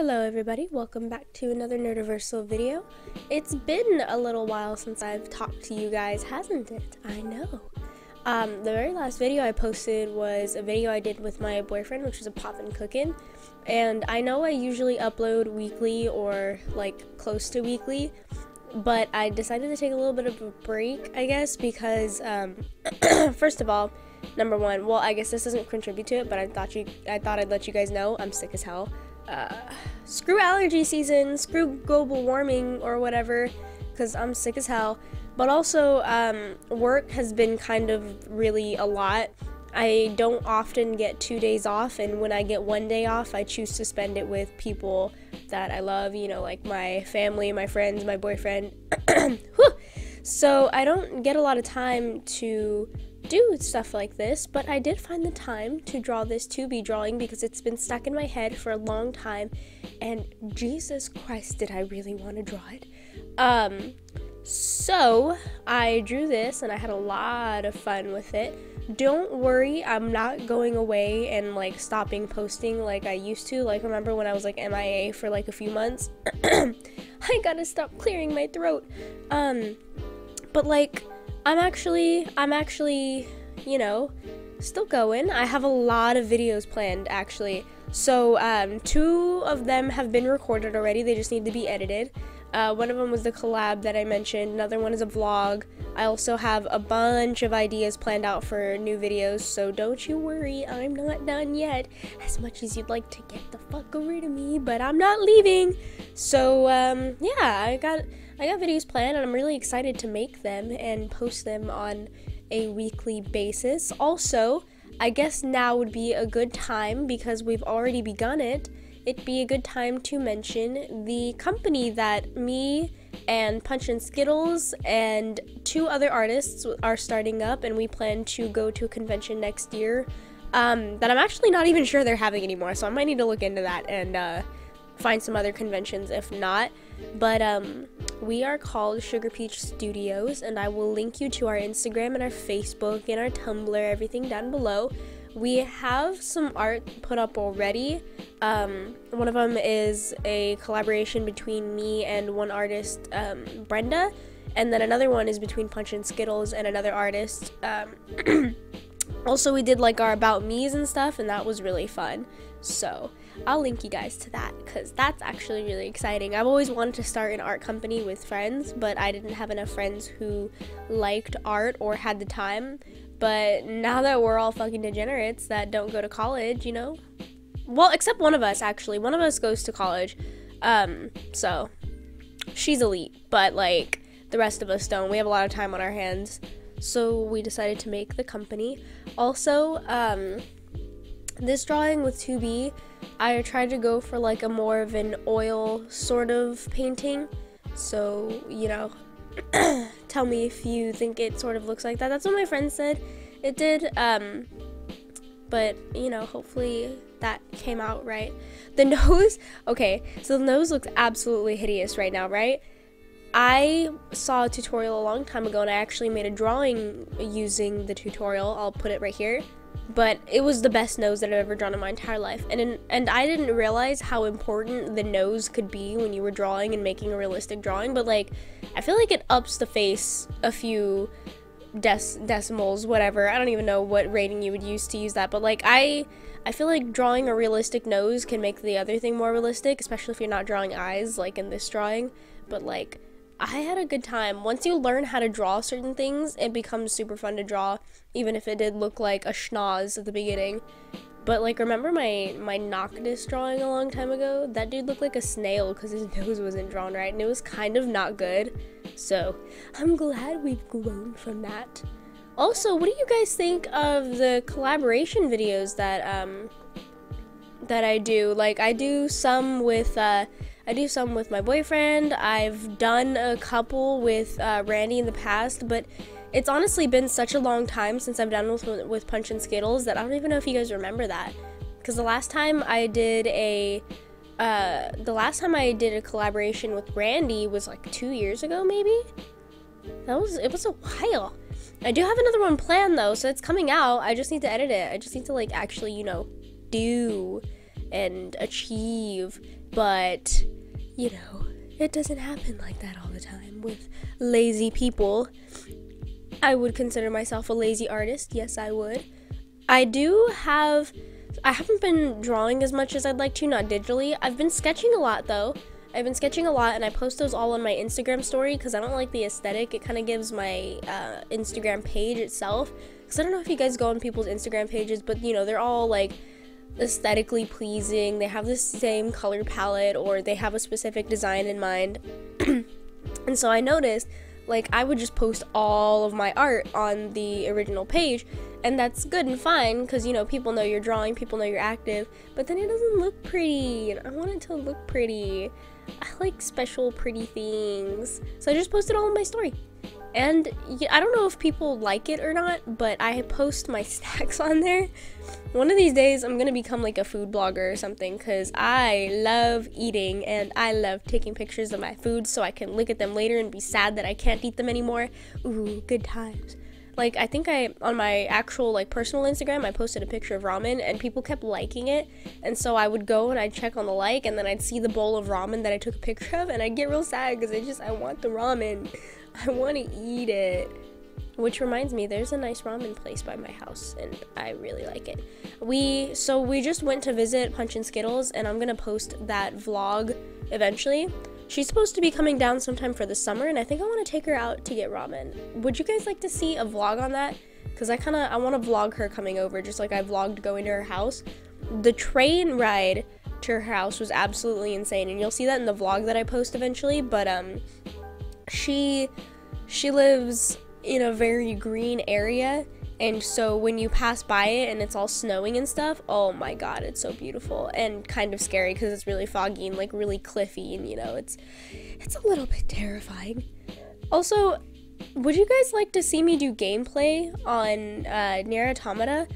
Hello everybody, welcome back to another Nerdiversal video. It's been a little while since I've talked to you guys, hasn't it? I know. The very last video I posted was a video I did with my boyfriend, which was a pop and cookin'. And I know I usually upload weekly or like close to weekly, but I decided to take a little bit of a break, I guess, because first of all, number one, well, I guess this doesn't contribute to it, but I thought I'd let you guys know I'm sick as hell. Screw allergy season, screw global warming or whatever, because I'm sick as hell. But also, work has been kind of really a lot. I don't often get 2 days off, and when I get one day off, I choose to spend it with people that I love, you know, like my family, my friends, my boyfriend. So I don't get a lot of time to do stuff like this, but I did find the time to draw this 2B drawing because it's been stuck in my head for a long time, and Jesus Christ, did I really want to draw it. So I drew this and I had a lot of fun with it. Don't worry, I'm not going away and like stopping posting like I used to. Like, remember when I was like MIA for like a few months? I gotta stop clearing my throat. But like, I'm actually, you know, still going. I have a lot of videos planned, actually. So, two of them have been recorded already. They just need to be edited. One of them was the collab that I mentioned. Another one is a vlog. I also have a bunch of ideas planned out for new videos. So don't you worry, I'm not done yet. As much as you'd like to get the fuck rid of me, but I'm not leaving. So, yeah, I got videos planned and I'm really excited to make them and post them on a weekly basis. Also, I guess now would be a good time, because we've already begun it, it'd be a good time to mention the company that me and Punch and Skittles and two other artists are starting up, and we plan to go to a convention next year that I'm actually not even sure they're having anymore, so I might need to look into that and find some other conventions if not. But we are called Sugar Peach Studios, and I will link you to our Instagram and our Facebook and our Tumblr, everything down below. We have some art put up already. One of them is a collaboration between me and one artist, Brenda, and then another one is between Punch and Skittles and another artist. Also, we did like our about me's and stuff, and that was really fun. So I'll link you guys to that, because that's actually really exciting. I've always wanted to start an art company with friends, but I didn't have enough friends who liked art or had the time. But now that we're all fucking degenerates that don't go to college, you know, well, except one of us, actually. One of us goes to college, so she's elite, but like the rest of us don't. We have a lot of time on our hands, so we decided to make the company. Also, this drawing with 2B, I tried to go for like a more of an oil sort of painting, so, you know, tell me if you think it sort of looks like that. That's what my friend said it did, but, you know, hopefully that came out right. The nose, okay, so the nose looks absolutely hideous right now, right? I saw a tutorial a long time ago, and I actually made a drawing using the tutorial. I'll put it right here. But it was the best nose that I've ever drawn in my entire life. And I didn't realize how important the nose could be when you were drawing and making a realistic drawing. But, like, I feel like it ups the face a few decimals, whatever. I don't even know what rating you would use to use that. But, like, I feel like drawing a realistic nose can make the other thing more realistic, especially if you're not drawing eyes, like in this drawing. But, like, I had a good time. Once you learn how to draw certain things, it becomes super fun to draw, even if it did look like a schnoz at the beginning. But like, remember my Noctis drawing a long time ago? That dude looked like a snail because his nose wasn't drawn right, and it was kind of not good. So I'm glad we've grown from that. Also, what do you guys think of the collaboration videos that I do? Like, I do some with my boyfriend. I've done a couple with Randy in the past, but it's honestly been such a long time since I've done with Punch and Skittles that I don't even know if you guys remember that. Because the last time I did a collaboration with Randy was like 2 years ago, maybe. It was a while. I do have another one planned though, so it's coming out. I just need to edit it. I just need to like actually, you know, do and achieve But, you know, it doesn't happen like that all the time with lazy people. I would consider myself a lazy artist. Yes, I would. I haven't been drawing as much as I'd like to, not digitally. I've been sketching a lot, though. I've been sketching a lot, and I post those all on my Instagram story because I don't like the aesthetic. It kind of gives my Instagram page itself. Because I don't know if you guys go on people's Instagram pages, but, you know, they're all, like, aesthetically pleasing. They have the same color palette, or they have a specific design in mind. And so I noticed, like, I would just post all of my art on the original page, and that's good and fine because, you know, people know you're drawing, people know you're active, but then it doesn't look pretty, and I want it to look pretty. I like special pretty things, so I just posted all of my story. And I don't know if people like it or not, but I post my snacks on there. One of these days, I'm gonna become like a food blogger or something, because I love eating and I love taking pictures of my food so I can look at them later and be sad that I can't eat them anymore. Ooh, good times. Like, I think on my actual, like, personal Instagram, I posted a picture of ramen, and people kept liking it, and so I would go and I'd check on the like, and then I'd see the bowl of ramen that I took a picture of, and I'd get real sad, because I want the ramen. I want to eat it. Which reminds me, there's a nice ramen place by my house, and I really like it. So we just went to visit Punch and Skittles, and I'm going to post that vlog eventually. She's supposed to be coming down sometime for the summer, and I think I want to take her out to get ramen. Would you guys like to see a vlog on that? Because I want to vlog her coming over, just like I vlogged going to her house. The train ride to her house was absolutely insane, and you'll see that in the vlog that I post eventually, but, she lives in a very green area, and so when you pass by it and it's all snowing and stuff, oh my god, it's so beautiful and kind of scary because it's really foggy and like really cliffy, and you know, it's a little bit terrifying. Also, would you guys like to see me do gameplay on Nier Automata?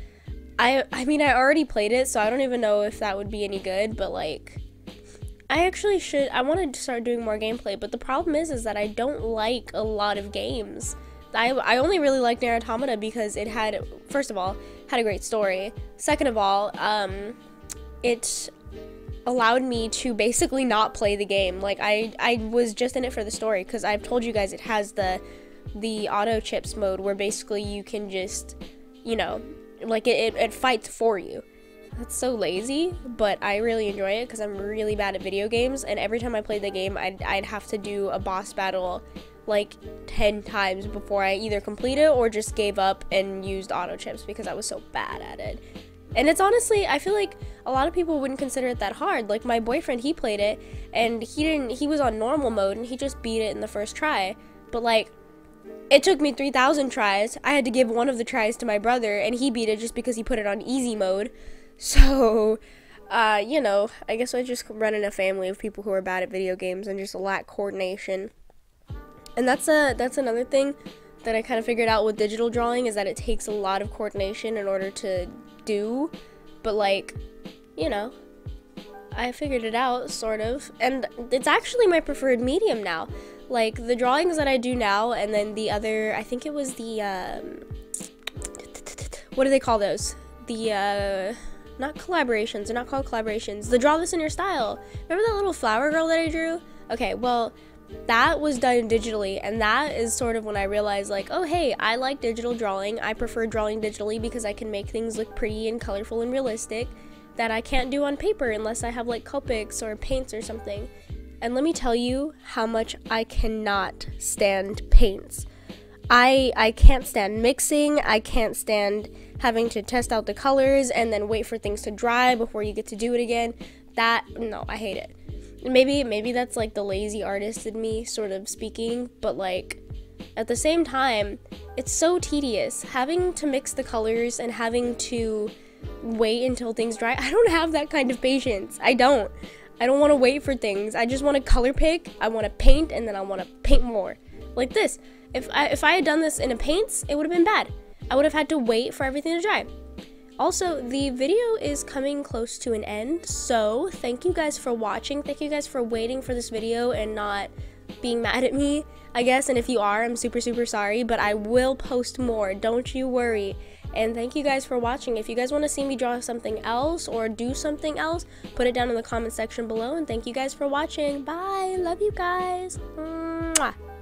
I mean, I already played it, so I don't even know if that would be any good, but like, I actually should. I want to start doing more gameplay, but the problem is that I don't like a lot of games. I only really like Nier Automata because it had, first of all, had a great story. Second of all, it allowed me to basically not play the game. Like, I was just in it for the story, because I've told you guys it has the auto chips mode where basically you can just, you know, like it fights for you. That's so lazy, but I really enjoy it because I'm really bad at video games, and every time I played the game, I'd have to do a boss battle like 10 times before I either complete it or just gave up and used auto chips because I was so bad at it. And it's honestly, I feel like a lot of people wouldn't consider it that hard. Like, my boyfriend, he played it, and he was on normal mode, and he just beat it in the first try. But like, it took me 3,000 tries. I had to give one of the tries to my brother, and he beat it just because he put it on easy mode. So, you know, I guess I just run in a family of people who are bad at video games and just lack coordination. And that's another thing that I kind of figured out with digital drawing, is that it takes a lot of coordination in order to do. But, like, you know, I figured it out, sort of. And it's actually my preferred medium now. Like, the drawings that I do now, and then the other, I think it was the, what do they call those? The, not collaborations, they're not called collaborations, the Draw This In Your Style. Remember that little flower girl that I drew? Okay, well, that was done digitally, and that is sort of when I realized, like, oh hey, I like digital drawing. I prefer drawing digitally because I can make things look pretty and colorful and realistic that I can't do on paper unless I have like Copics or paints or something. And let me tell you how much I cannot stand paints. I can't stand mixing, I can't stand having to test out the colors and then wait for things to dry before you get to do it again. No, I hate it. Maybe that's like the lazy artist in me sort of speaking, but like, at the same time, it's so tedious having to mix the colors and having to wait until things dry. I don't have that kind of patience. I don't want to wait for things. I just want to color pick, I want to paint, and then I want to paint more. Like this. If I had done this in a paints, it would have been bad. I would have had to wait for everything to dry. Also, the video is coming close to an end, so thank you guys for watching. Thank you guys for waiting for this video and not being mad at me, I guess. And if you are, I'm super, super sorry, but I will post more. Don't you worry. And thank you guys for watching. If you guys want to see me draw something else or do something else, put it down in the comment section below. And thank you guys for watching. Bye. Love you guys. Mwah.